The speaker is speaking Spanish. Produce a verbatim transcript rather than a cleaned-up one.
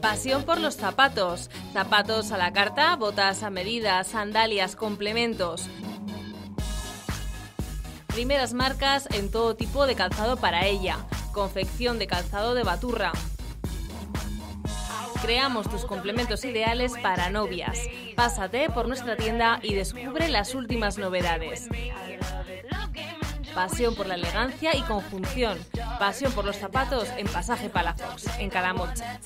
Pasión por los zapatos. Zapatos a la carta, botas a medida, sandalias, complementos. Primeras marcas en todo tipo de calzado para ella. Confección de calzado de Baturra. Creamos tus complementos ideales para novias. Pásate por nuestra tienda y descubre las últimas novedades. Pasión por la elegancia y conjunción. Pasión por los zapatos en Pasaje Palafox, en Calamocha.